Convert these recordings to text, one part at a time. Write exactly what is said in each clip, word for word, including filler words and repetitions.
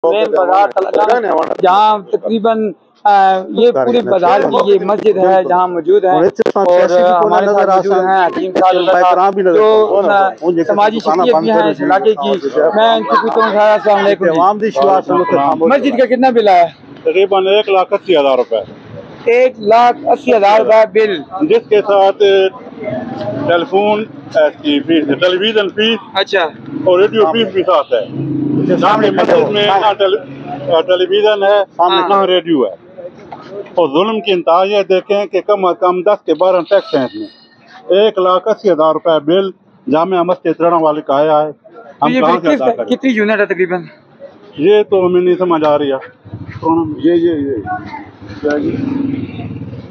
जहाँ तकरीबन ये पूरे बाजार की ये मस्जिद है जहाँ मौजूद है और हमारे जो समाजी शख्सियत भी है इस इलाके की, मैं इनसे मस्जिद का कितना बिल आया? तकरीबन एक लाख अस्सी हजार रुपए एक लाख अस्सी हजार रुपए बिल, जिसके साथ टेलीफोन फीस, टेलीविजन फीस, अच्छा, और रेडियो फीस भी साथ है। सामने मस्जिद में ना टेलीविजन है, सामने ना रेडियो है। और जुल्म की इंतहा यह देखें कि कम अज कम दस के बारह टैक्स हैं इसमें। एक लाख अस्सी हजार रुपए बिल जामिया मस्जिद तिराना वाले का आया है। हम कहाँ से अदा करें? कितनी यूनिट है तकरीबन? ये तो हमें नहीं समझ आ रही है। ये ये ये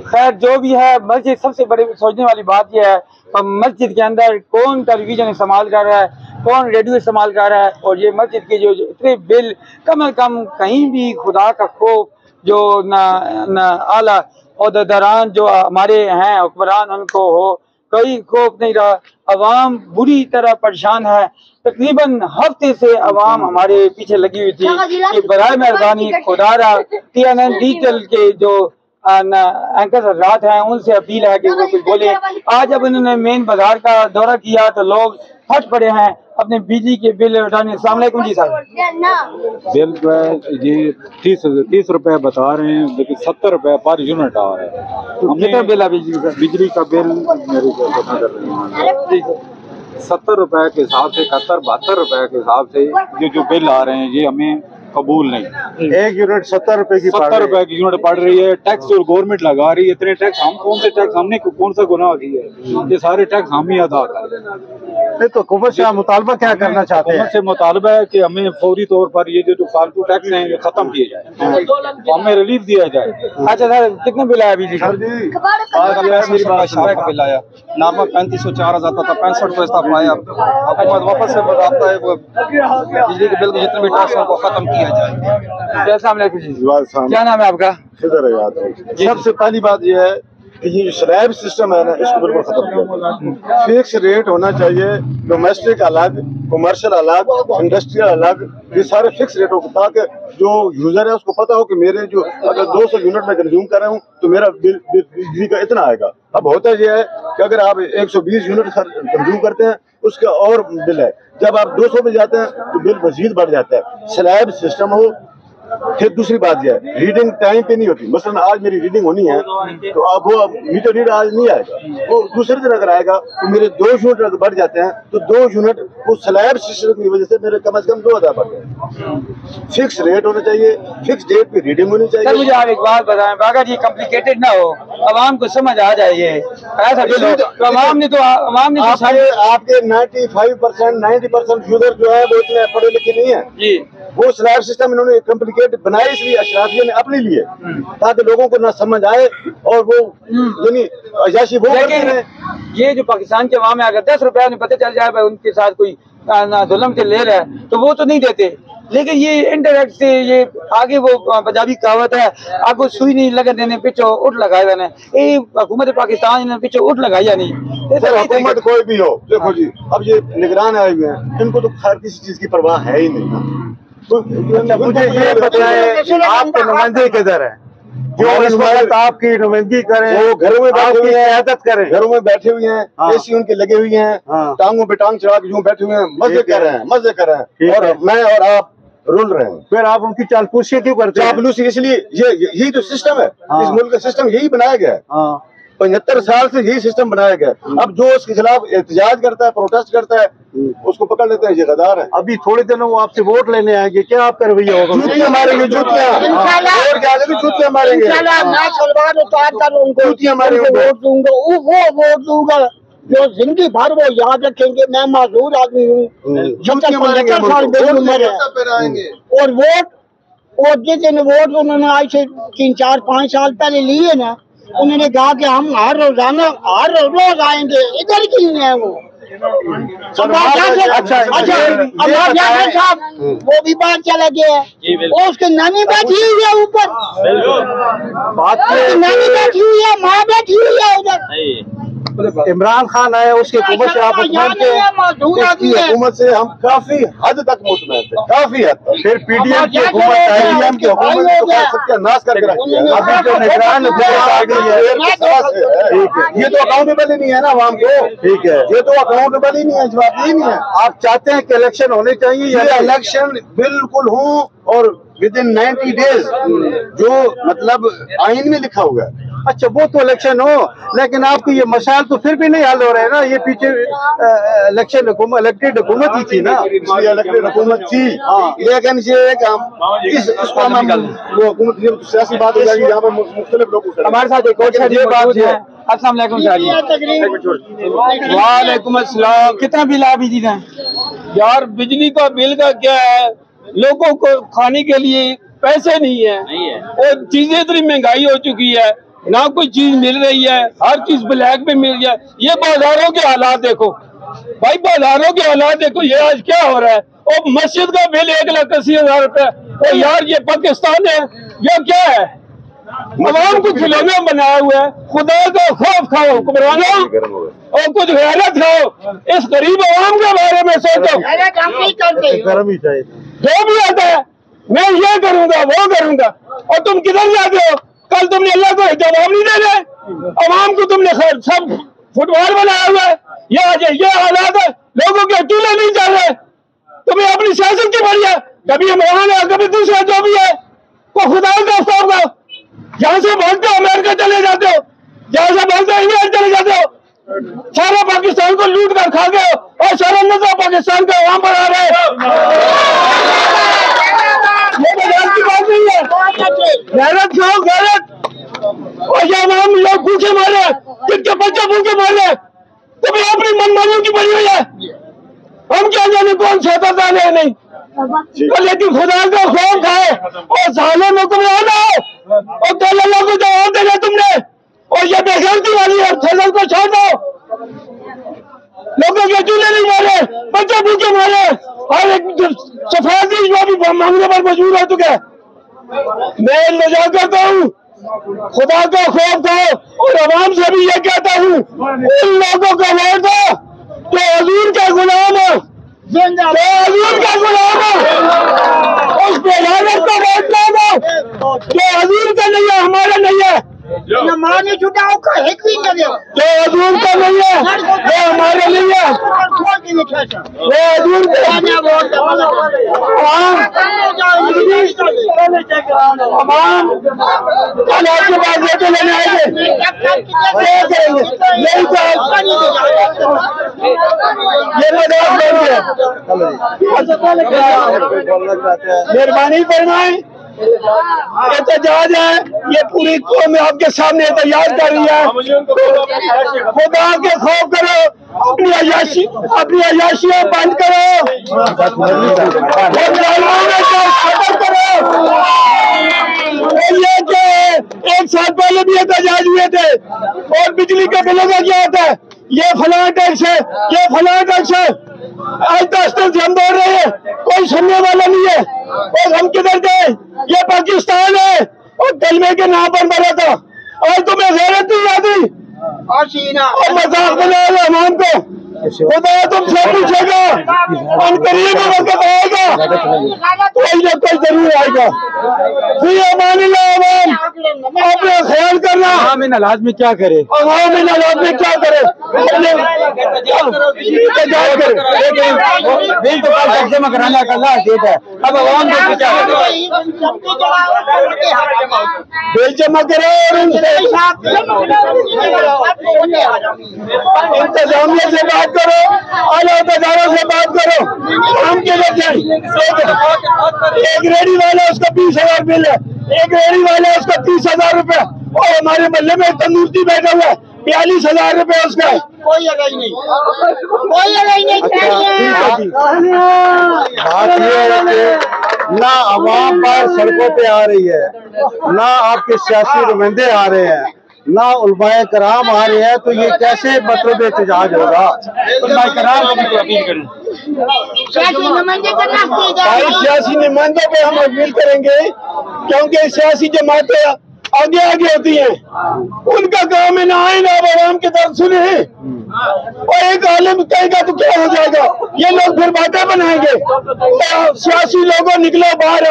खैर जो भी है, मस्जिद सबसे बड़ी सोचने वाली बात यह है कि मस्जिद के अंदर कौन टेलीविजन इस्तेमाल कर रहा है, कौन रेडियो इस्तेमाल कर रहा है। और ये मस्जिद के जो इतने बिल, कम अज कम कहीं भी खुदा का खौफ जो ना ना आला और दरान जो हमारे हैं हुक्मरान उनको हो, कोई खौफ नहीं रहा। अवाम बुरी तरह परेशान है। तकरीबन हफ्ते से अवाम हमारे पीछे लगी हुई थी कि बराए मेहरबानी खुदा रहा टी एन एन डिजिटल के जो एंकर हजरात हैं उनसे अपील है कि वो कुछ बोले। आज जब उन्होंने मेन बाजार का दौरा किया तो लोग फट पड़े हैं अपने बिजली के बिल उठाने। सलामकुम जी साहब, बिल ये तीस तीस रुपये बता रहे हैं, लेकिन सत्तर रुपये पर यूनिट आ रहा है। तो कितना बिल है बिजली का? बिजली का बिल मेरे को पता कर रहे हैं सत्तर रुपए के हिसाब से, इकहत्तर बहत्तर रुपए के हिसाब से ये जो बिल आ रहे हैं ये हमें कबूल नहीं। एक यूनिट सत्तर रुपए की सत्तर रुपए की यूनिट पड़ रही है। टैक्स जो गवर्नमेंट लगा रही है, इतने टैक्स हम कौन से टैक्स हमने कौन सा गुनाह किया है? ये सारे टैक्स हम ही अदा कर रहे हैं। तो हुकूमत से मुतालबा क्या करना चाहते हैं? हुकूमत से मुतालबा है कि हमें फौरी तौर पर ये जो फालतू टैक्स हैं ये खत्म किए जाए, हमें रिलीफ दिया जाए। अच्छा सर, कितने बिल आया? बिजली का बिल आया नामा पैंतीस सौ चार हजार था, पैंसठ सौ इसका आया। हुकूमत वापस से बताता है बिजली के बिल के जितने भी टैक्स हैं वो खत्म किया जाए। जैसा हमने क्या नाम है आपका? सबसे पहली बात यह है कि ये शराब सिस्टम है ना, इसको बिल्कुल खत्म किया। फिक्स रेट होना चाहिए, डोमेस्टिक अलग, कमर्शियल अलग, इंडस्ट्रियल अलग, ये सारे फिक्स रेट हो ताकि जो यूजर है उसको पता हो कि मेरे जो अगर दो सौ यूनिट में कंज्यूम कर रहा हूँ तो मेरा बिल बिजली का इतना आएगा। अब होता यह है कि अगर आप एक सौ बीस यूनिट कंज्यूम करते हैं उसका और बिल है, जब आप दो सौ में जाते हैं तो बिल मजीद बढ़ जाता है। स्लैब सिस्टम हो। फिर दूसरी बात यह है रीडिंग टाइम पे नहीं होती। मसलन आज मेरी रीडिंग होनी है तो अब वो मीटर रीड आज नहीं आएगा, वो दूसरे दिन अगर आएगा तो मेरे दो यूनिट अगर बढ़ जाते हैं तो दो यूनिट वो स्लैब सिस्टम की वजह से मेरे कम से कम दो हजार बढ़ गए। फिक्स रेट होना चाहिए, फिक्स डेट पे रीडिंग होनी चाहिए। सर मुझे आप एक बात बताएं, अगर ये कॉम्प्लिकेटेड ना हो, आवाम को समझ आ जाए। आवाम ने तो आपके ninety five percent ninety percent user जो है वो इतने पढ़े लिखे नहीं है। वो स्लैब सिस्टम इन्होंने कॉम्प्लिकेट बनाया इसलिए अशराफिया ने अपने लिए, ताकि लोगों को ना समझ आए और वो यानी अजाशी वो करते हैं। ये जो पाकिस्तान के अवाम है, अगर दस रुपया उन्हें पता चल जाए उनके साथ कोई जुल्म से ले रहा है तो वो तो नहीं देते, लेकिन ये इंटरनेट से ये आगे वो पंजाबी कहावत है आपको सुई नहीं लगन देने पिछो उठ लगाए देने। ये हुकूमत पाकिस्तान ने पिछो उठ लगाई या नहीं? सर हुकूमत कोई भी हो, देखो जी अब ये निगरान आए हुए हैं, इनको तो खैर किसी चीज की परवाह है ही नहीं। मुझे ये बताएं आपके नुमाइंदे किधर है जो इस वक्त आपकी नुमाइंदगी करें? वो घरों में बैठे हुए हैं, आदत करें, घरों में बैठे हुए हैं, एसी उनके लगे हुए हैं, टांगों पे टांग चढ़ा के यूं बैठे हुए हैं, मजे कर रहे हैं, मजे कर रहे हैं और मैं और आप रुल रहे हैं। फिर आप उनकी चालपूसी क्यों करते हैं? चालपूसी इसलिए ये यही तो सिस्टम है, इस मुल्क का सिस्टम यही बनाया गया है। पचहत्तर साल से यही सिस्टम बनाया गया। अब जो इसके खिलाफ एहतजाज करता है, प्रोटेस्ट करता है, उसको पकड़ लेते हैं, ये गद्दार है। अभी थोड़े दिनों आपसे वोट लेने आएंगे, क्या आपका रवैया होगा? जूतियां मारेंगे, जूतियां मारेंगे, जूतियां मारेंगे, जो जिंदगी भर वो याद रखेंगे। मैं माजूर आदमी हूँ और वोट और जिस दिन वोट उन्होंने आज से तीन चार पाँच साल पहले लिए ना, उन्होंने कहा कि हम हर रोजाना हर रोज आएंगे, इधर क्यों है वो? अच्छा साहब वो भी बात चला गया, उसके नानी बैठी हुई है ऊपर, नानी बैठी हुई है, माँ बैठी हुई है उधर। इमरान खान आया उसकी हुकूमत से आप हुकूमत से हम काफी हद तक मुतमैन थे, काफी हद तक। फिर पीडीएम की हुकूमत ये तो अकाउंटेबल ही नहीं है ना आवाम को, ठीक है? ये तो अकाउंटेबल ही नहीं है, जवाब नहीं है। आप चाहते हैं कि इलेक्शन होने चाहिए, ये इलेक्शन बिल्कुल हो और विद इन नाइन्टी डेज जो मतलब आइन में लिखा हुआ है। अच्छा वो तो इलेक्शन हो, लेकिन आपको ये मसाइल तो फिर भी नहीं हल हो रहे हैं ना। ये पीछे इलेक्शन इलेक्टेड हुकूमत ही थी ना, इलेक्टेड हुकूमत थी, लेकिन ये एक सियासी बात हो जाएगी यहाँ पे मुख्तलिफ लोग हमारे साथ। एक और ये बात है, वालेकुम अस्सलाम। कितना बिल आप बिजली का? यार बिजली का बिल का क्या है, लोगों को खाने के लिए पैसे नहीं है और चीजें इतनी महंगाई हो चुकी है, ना कोई चीज मिल रही है, हर चीज ब्लैक में मिल जाए। ये बाजारों के हालात देखो भाई, बाजारों के हालात देखो, ये आज क्या हो रहा है। और मस्जिद का बिल एक लाख अस्सी हजार रुपए, और यार ये पाकिस्तान है या क्या है? आवाम को खिलौना बनाया हुआ है। खुदा का खौफ खाओ हुक्मरानों, और कुछ गैरत खाओ, इस गरीब आवाम के बारे में सोचो। जो भी आता है मैं ये करूँगा वो करूँगा, और तुम किधर जाते हो? कल तुमने अल्लाह को जवाब नहीं दे रहे, आवाम को तुमने सब फुटबॉल बनाया हुआ है। ये आज ये हालात है, लोगों के चूल्हे नहीं चल रहे। तुम्हें अपनी सियासत की बढ़िया, कभी इमरान है, कभी दूसरा जो भी है, को खुदा का खौफ करो। जहाँ से भागते हो अमेरिका चले जाते हो, जहाँ से भागते हो इंग्लैंड चले जाते हो, सारा पाकिस्तान को लूट कर खा गए हो, और शर्म न पाकिस्तान का आवाम पर आ रहे। गैरत खाओ गैरत, और ये आवाम लोग भूखे मारे, जिनके बच्चे भूखे मारे, तुम्हें अपनी मनमानियों की बनी हुई है। हम क्या जाने कौन सोता था नहीं, नहीं। तो लेकिन खुदा का खौफ खाए और साले में तुम्हें आना है, और कल अल्लाह को जवाब देना तुमने। और ये बेगलती वाली है, फसल को छोड़ दो। लोगों के चूल्हे नहीं मारे, बच्चे भूखे मारे, और एक सफाई जो भी मांगने पर मजबूर हो चुके। मैं लजा करता हूँ खुदा का खौफ खाओ, और आवाम से भी ये कहता हूँ, उन लोगों को वोट दो जो हजूर का गुलाम हो, जो हजूर का गुलाम हो, उस बेलानत को वोट ना दो जो हजूर का नहीं है, हमारा नहीं है। माने छुटाओ का एक भी करो जो हजूर का नहीं है, वो हमारे नहीं है, वो हजूर तमाम। कल आपके पास लेके लेने आएंगे, यही ये मजाक नहीं है। मेहरबानी फरमाएं, एहतजाज है ये, पूरी कौम आपके सामने एहतजाज कर रही है। खुदा के खौफ करो, अपनी अयाशी अपनी अयाशियाँ बंद करो, करो। एक साल पहले भी एहतजाज हुए थे, और बिजली के बिलों का क्या होता है, ये फलां टैक्स है, ये फलां टैक्स है। आज दस दिन से हम दौड़ रहे हैं, कोई सुनने वाला नहीं है। और हम किधर गए? ये पाकिस्तान है, और कलमे के नाम पर मरा था। और तुम्हें गैरत नहीं आती, और मजाक बनाया हुआ आवाम को। खुदा तुमसे पूछेगा, हम करीब वक्त आएगा, कोई ना कोई जरूर आएगा। फिर मानिला आवाम अपना ख्याल करना, आवाम इन हालात में क्या करे, आवाम इन हालात में क्या करे, कराना का डेट है। अब आवाम बिल जमा करो, इंतजामिया से बात करो, आला इंतजारों से बात करो। आम के लिए एक रेडी वाला उसका बीस हजार बिल है, एक रेडी वाला उसका तीस हजार रुपए, और हमारे मोहल्ले में तंदूरती बैठा हुआ है, बयालीस हजार रुपए उसका। कोई अगाई नहीं, कोई अगाई नहीं। बात यह है कि ना आवाम बार सड़कों पे आ रही है, ना आपके सियासी नुमाइंदे आ रहे हैं, ना उलमाए कराम आ रहे हैं, तो ये कैसे मतलब एहतजाज होगा? उलमाए कराम को भी अपील करें, सियासी नुमाइंदों पे हम अपील करेंगे, क्योंकि सियासी जमातें आगे आगे होती हैं। उनका काम है ना आए ना आवाम के दर्द सुने हैं। और एक आलिम कहेगा तो क्या हो जाएगा, ये लोग फिर बातें बनाएंगे। तो सियासी लोगों निकलो बाहर,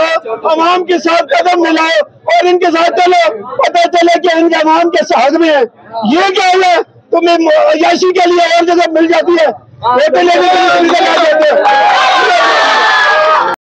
आवाम के साथ कदम मिलाओ और इनके साथ चलो, पता चले कि इनके आवाम के साथ में है। ये क्या हुआ, तुम्हें याशी के लिए और जगह मिल जाती है, लेते लेते मिल जाते हैं।